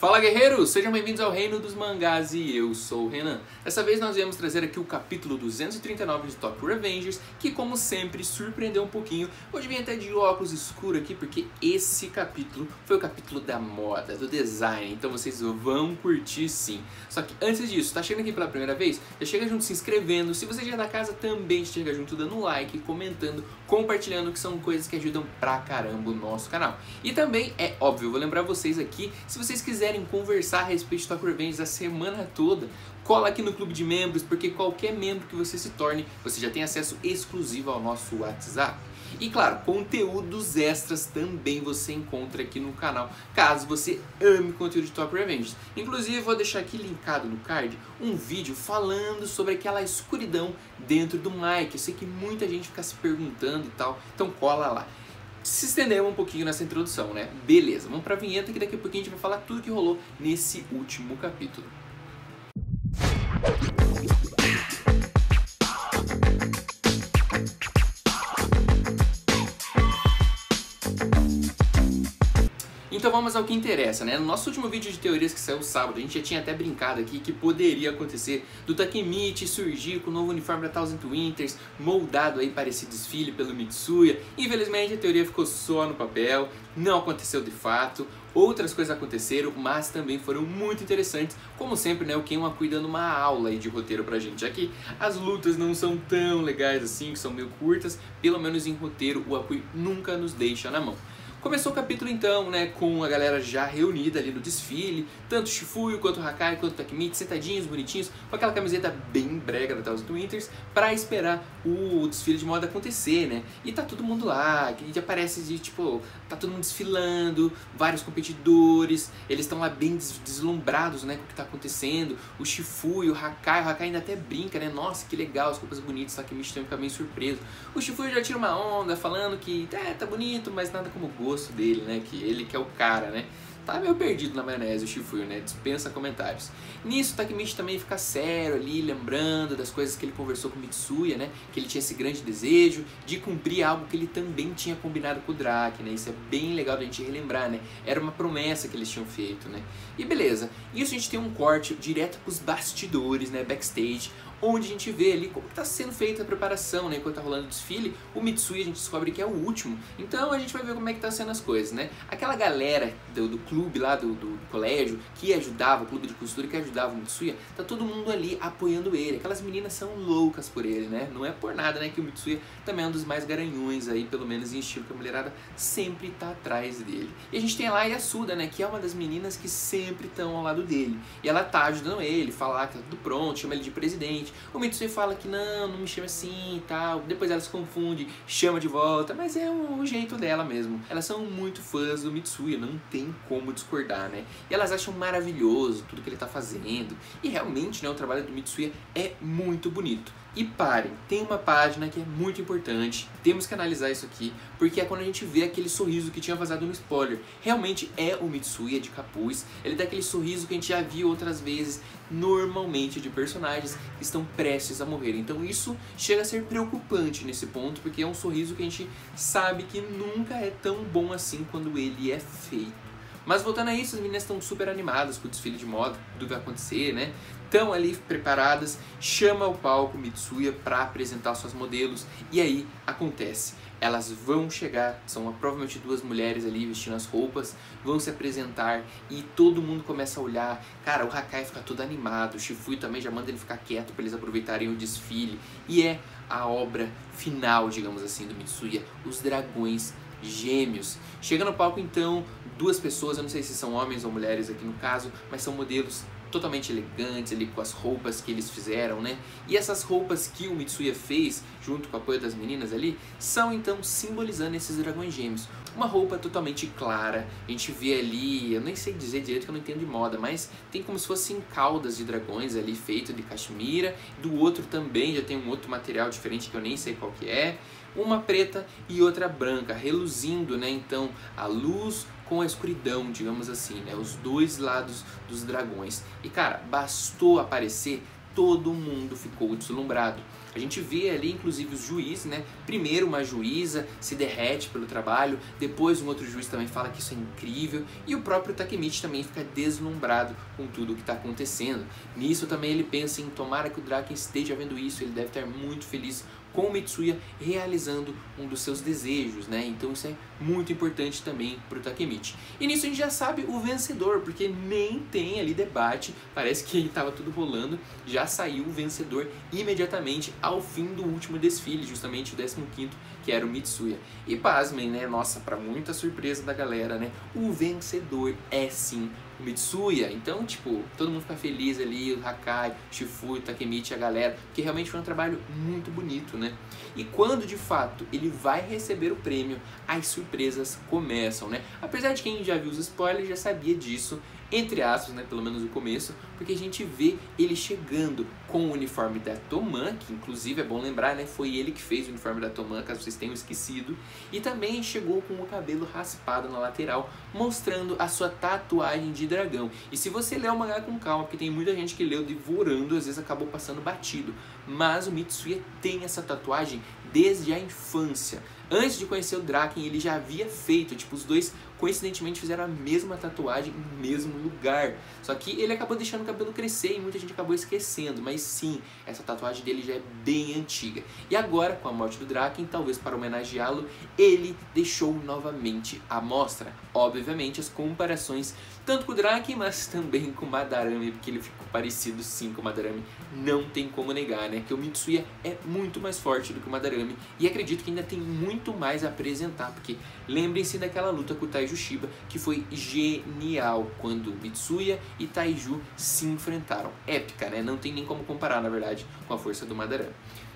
Fala guerreiros, sejam bem-vindos ao Reino dos Mangas e eu sou o Renan. Dessa vez nós viemos trazer aqui o capítulo 239 de Tokyo Revengers, que como sempre surpreendeu um pouquinho. Hoje vim até de óculos escuro aqui porque esse capítulo foi o capítulo da moda, do design, então vocês vão curtir sim. Só que antes disso, tá chegando aqui pela primeira vez? Já chega junto se inscrevendo, se você já é da casa também chega junto dando like, comentando, compartilhando, que são coisas que ajudam pra caramba o nosso canal. E também, é óbvio, eu vou lembrar vocês aqui, se vocês quiserem conversar a respeito de Tokyo Revengers a semana toda, cola aqui no clube de membros, porque qualquer membro que você se torne, você já tem acesso exclusivo ao nosso WhatsApp. E claro, conteúdos extras também você encontra aqui no canal, caso você ame conteúdo de Tokyo Revengers. Inclusive, vou deixar aqui linkado no card um vídeo falando sobre aquela escuridão dentro do Mike. Eu sei que muita gente fica se perguntando e tal, então cola lá. Se estendemos um pouquinho nessa introdução, né? Beleza, vamos pra vinheta que daqui a pouquinho a gente vai falar tudo que rolou nesse último capítulo. Então vamos ao que interessa, né? No nosso último vídeo de teorias que saiu sábado, a gente já tinha até brincado aqui que poderia acontecer do Takemichi surgir com o novo uniforme da Thousand Winters, moldado aí para esse desfile pelo Mitsuya. Infelizmente a teoria ficou só no papel, não aconteceu de fato. Outras coisas aconteceram, mas também foram muito interessantes. Como sempre, né, o Ken Wakui dando uma aula aí de roteiro pra gente aqui. As lutas não são tão legais assim, que são meio curtas. Pelo menos em roteiro, o Wakui nunca nos deixa na mão. Começou o capítulo então, né, com a galera já reunida ali no desfile, tanto Chifuyu, quanto Hakkai, quanto Takemichi, sentadinhos, bonitinhos, com aquela camiseta bem brega da Thousand Winters, pra esperar o desfile de moda acontecer, né, e tá todo mundo lá, que aparece de, tipo, tá todo mundo desfilando, vários competidores, eles estão lá bem deslumbrados, né, com o que tá acontecendo, o Chifuyu, o Hakkai ainda até brinca, né, nossa, que legal, as roupas bonitas, Takemichi também fica bem surpreso, o Chifuyu já tira uma onda, falando que, tá bonito, mas nada como gosto dele, né, que ele que é o cara, né, tá meio perdido na maionese o Chifuyu, né, dispensa comentários. Nisso o Takemichi também fica sério ali, lembrando das coisas que ele conversou com o Mitsuya, né, que ele tinha esse grande desejo de cumprir algo que ele também tinha combinado com o Draken, né, isso é bem legal da gente relembrar, né, era uma promessa que eles tinham feito, né, e beleza. Isso a gente tem um corte direto pros bastidores, né, backstage, onde a gente vê ali como está sendo feita a preparação, né? Enquanto está rolando o desfile, o Mitsuya a gente descobre que é o último. Então a gente vai ver como é que está sendo as coisas, né? Aquela galera do clube lá, do colégio, que ajudava, o clube de costura que ajudava o Mitsuya, tá todo mundo ali apoiando ele. Aquelas meninas são loucas por ele, né? Não é por nada, né? Que o Mitsuya também é um dos mais garanhões aí, pelo menos em estilo, que a mulherada sempre está atrás dele. E a gente tem lá a Yasuda, né? Que é uma das meninas que sempre estão ao lado dele. E ela tá ajudando ele, fala que tá tudo pronto, chama ele de presidente. O Mitsuya fala que não me chama assim e tal, depois ela se confunde, chama de volta, mas é o jeito dela mesmo. Elas são muito fãs do Mitsuya, não tem como discordar, né? E elas acham maravilhoso tudo que ele tá fazendo, e realmente, né, o trabalho do Mitsuya é muito bonito. E parem, tem uma página que é muito importante, temos que analisar isso aqui, porque é quando a gente vê aquele sorriso que tinha vazado no spoiler. Realmente é o Mitsuya de capuz, ele dá aquele sorriso que a gente já viu outras vezes, normalmente de personagens que estão prestes a morrer. Então isso chega a ser preocupante nesse ponto, porque é um sorriso que a gente sabe que nunca é tão bom assim quando ele é feito. Mas voltando a isso, as meninas estão super animadas com o desfile de moda, tudo vai acontecer, né? Estão ali preparadas, chama ao palco Mitsuya para apresentar suas modelos, e aí acontece. Elas vão chegar, são provavelmente duas mulheres ali vestindo as roupas, vão se apresentar e todo mundo começa a olhar. Cara, o Hakkai fica todo animado, o Chifuyu também já manda ele ficar quieto para eles aproveitarem o desfile. E é a obra final, digamos assim, do Mitsuya, os dragões gêmeos. Chega no palco então duas pessoas, eu não sei se são homens ou mulheres aqui no caso, mas são modelos totalmente elegantes ali com as roupas que eles fizeram, né? E essas roupas que o Mitsuya fez, junto com o apoio das meninas ali, são então simbolizando esses dragões gêmeos. Uma roupa totalmente clara, a gente vê ali, eu nem sei dizer direito que eu não entendo de moda, mas tem como se fossem caudas de dragões ali, feito de caxemira, do outro também, já tem um outro material diferente que eu nem sei qual que é, uma preta e outra branca, reluzindo, né, então, a luz com a escuridão, digamos assim, né, os dois lados dos dragões. E cara, bastou aparecer todo mundo ficou deslumbrado. A gente vê ali, inclusive, os juízes, né? Primeiro uma juíza se derrete pelo trabalho, depois um outro juiz também fala que isso é incrível, e o próprio Takemichi também fica deslumbrado com tudo o que está acontecendo. Nisso também ele pensa em tomara que o Draken esteja vendo isso, ele deve estar muito feliz com o Mitsuya realizando um dos seus desejos, né? Então isso é muito importante também para o Takemichi. E nisso a gente já sabe o vencedor, porque nem tem ali debate, parece que estava tudo rolando, já saiu o vencedor imediatamente ao fim do último desfile, justamente o 15º, que era o Mitsuya. E pasmem, né? Nossa, para muita surpresa da galera, né? O vencedor é sim o Mitsuya. Então, tipo, todo mundo fica feliz ali, o Hakkai, o Chifuyu, o Takemichi, a galera, porque realmente foi um trabalho muito bonito, né? E quando, de fato, ele vai receber o prêmio, as surpresas começam, né? Apesar de quem já viu os spoilers já sabia disso, entre aspas, né, pelo menos no começo, porque a gente vê ele chegando com o uniforme da Toman, que inclusive é bom lembrar, né, foi ele que fez o uniforme da Toman, caso vocês tenham esquecido, e também chegou com o cabelo raspado na lateral, mostrando a sua tatuagem de dragão. E se você ler o mangá com calma, porque tem muita gente que leu devorando, às vezes acabou passando batido, mas o Mitsuya tem essa tatuagem desde a infância. Antes de conhecer o Draken, ele já havia feito, tipo, os dois coincidentemente fizeram a mesma tatuagem no mesmo lugar. Só que ele acabou deixando o cabelo crescer e muita gente acabou esquecendo, mas sim, essa tatuagem dele já é bem antiga. E agora, com a morte do Draken, talvez para homenageá-lo, ele deixou novamente a mostra. Obviamente, as comparações tanto com o Draken, mas também com o Madarame, porque ele ficou parecido sim com o Madarame, não tem como negar, né? Que o Mitsuya é muito mais forte do que o Madarame e acredito que ainda tem muito mais a apresentar, porque lembrem-se daquela luta com o Taiju Shiba, que foi genial quando Mitsuya e Taiju se enfrentaram. Épica, né? Não tem nem como comparar, na verdade, com a força do Madarame.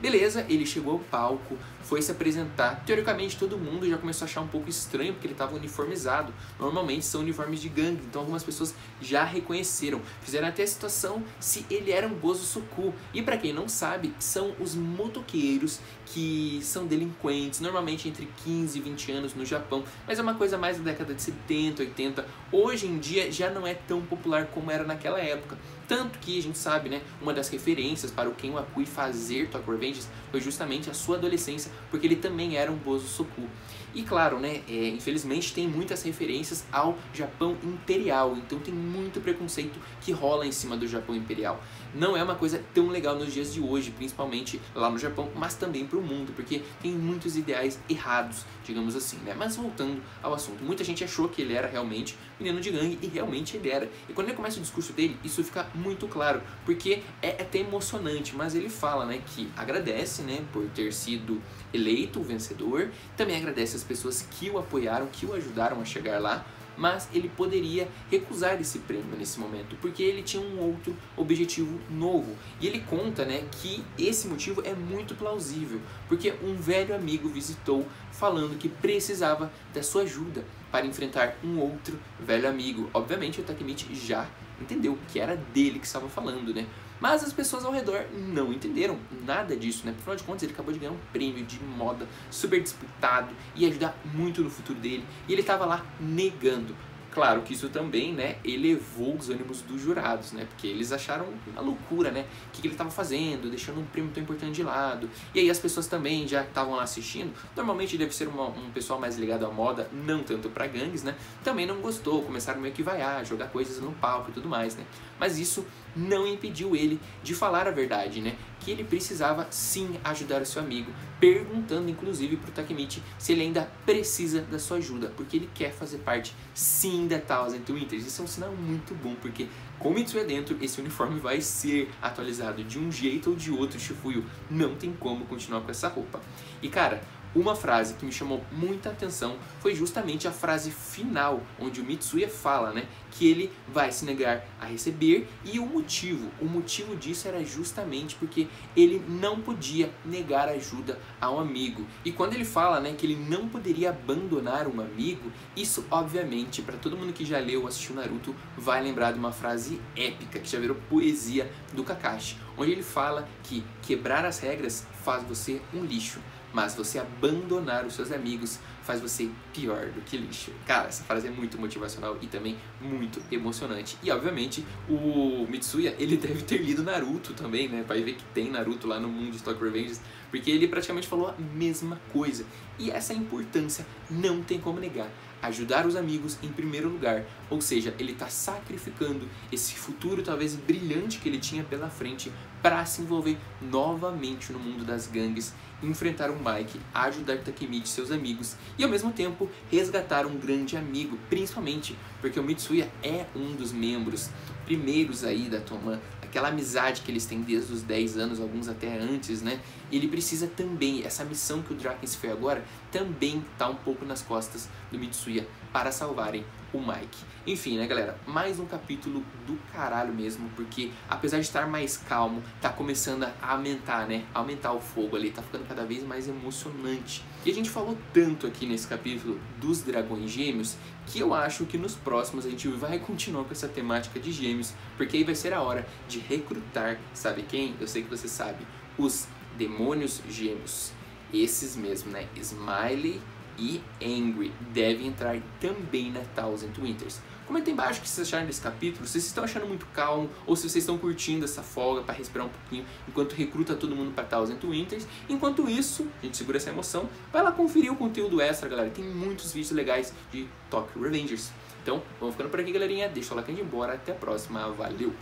Beleza, ele chegou ao palco, foi se apresentar. Teoricamente, todo mundo já começou a achar um pouco estranho, porque ele estava uniformizado. Normalmente são uniformes de gangue, então algumas pessoas já reconheceram. Fizeram até a situação se ele era um bōsōzoku. E para quem não sabe, são os motoqueiros que são delinquentes, normalmente entre 15 e 20 anos no Japão. Mas é uma coisa mais da década de 70, 80. Hoje em dia já não é tão popular como era naquela época. Tanto que a gente sabe, né, uma das referências para o Ken Wakui fazer Tokyo Revengers foi justamente a sua adolescência, porque ele também era um bōsōzoku. E claro, né, infelizmente tem muitas referências ao Japão Imperial, então tem muito preconceito que rola em cima do Japão Imperial. Não é uma coisa tão legal nos dias de hoje, principalmente lá no Japão, mas também para o mundo, porque tem muitos ideais errados, digamos assim, né. Mas voltando ao assunto, muita gente achou que ele era realmente menino de gangue, e realmente ele era. E quando ele começa o discurso dele, isso fica muito claro, porque é até emocionante, mas ele fala, né, que agradece, né, por ter sido eleito o vencedor, também agradece as pessoas que o apoiaram, que o ajudaram a chegar lá, mas ele poderia recusar esse prêmio nesse momento, porque ele tinha um outro objetivo novo. E ele conta, né, que esse motivo é muito plausível, porque um velho amigo visitou falando que precisava da sua ajuda para enfrentar um outro velho amigo. Obviamente o Takemichi já entendeu que era dele que estava falando, né? Mas as pessoas ao redor não entenderam nada disso, né? Afinal de contas, ele acabou de ganhar um prêmio de moda super disputado e ajudar muito no futuro dele. E ele estava lá negando. Claro que isso também, né, elevou os ânimos dos jurados, né, porque eles acharam uma loucura, né, o que ele estava fazendo, deixando um prêmio tão importante de lado. E aí as pessoas também já estavam lá assistindo, normalmente deve ser um pessoal mais ligado à moda, não tanto para gangues, né, também não gostou, começaram meio que vaiar, jogar coisas no palco e tudo mais, né, mas isso não impediu ele de falar a verdade, né, que ele precisava sim ajudar o seu amigo, perguntando inclusive para o Takemichi se ele ainda precisa da sua ajuda, porque ele quer fazer parte sim da Thousand Winters. Isso é um sinal muito bom, porque com o Mitsuya dentro, esse uniforme vai ser atualizado de um jeito ou de outro. Chifuyu não tem como continuar com essa roupa. E cara, uma frase que me chamou muita atenção foi justamente a frase final, onde o Mitsuya fala, né, que ele vai se negar a receber, e o motivo disso era justamente porque ele não podia negar ajuda a um amigo. E quando ele fala, né, que ele não poderia abandonar um amigo, isso obviamente, para todo mundo que já leu ou assistiu Naruto, vai lembrar de uma frase épica, que já virou poesia do Kakashi, onde ele fala que quebrar as regras faz você um lixo, mas você abandonar os seus amigos faz você pior do que lixo. Cara, essa frase é muito motivacional e também muito emocionante. E, obviamente, o Mitsuya, ele deve ter lido Naruto também, né? Vai ver que tem Naruto lá no mundo de Tokyo Revengers, porque ele praticamente falou a mesma coisa. E essa importância não tem como negar. Ajudar os amigos em primeiro lugar, ou seja, ele está sacrificando esse futuro talvez brilhante que ele tinha pela frente para se envolver novamente no mundo das gangues, enfrentar um Mike, ajudar Takemichi e seus amigos e ao mesmo tempo resgatar um grande amigo, principalmente porque o Mitsuya é um dos membros primeiros aí da Toman, aquela amizade que eles têm desde os 10 anos, alguns até antes, né? Ele precisa também, essa missão que o Draken se fez agora, também tá um pouco nas costas do Mitsuya para salvarem o Mike. Enfim, né, galera? Mais um capítulo do caralho mesmo, porque apesar de estar mais calmo, tá começando a aumentar, né? Aumentar o fogo ali, tá ficando cada vez mais emocionante. E a gente falou tanto aqui nesse capítulo dos dragões gêmeos, que eu acho que nos próximos a gente vai continuar com essa temática de gêmeos, porque aí vai ser a hora de recrutar, sabe quem? Eu sei que você sabe, os demônios gêmeos, esses mesmo, né? Smiley e Angry devem entrar também na Thousand Winters. Comenta aí embaixo o que vocês acharam desse capítulo, se vocês estão achando muito calmo ou se vocês estão curtindo essa folga para respirar um pouquinho enquanto recruta todo mundo para Thousand Winters. Enquanto isso, a gente segura essa emoção, vai lá conferir o conteúdo extra, galera. Tem muitos vídeos legais de Tokyo Revengers. Então, vamos ficando por aqui, galerinha. Deixa o like e ir embora. Até a próxima. Valeu!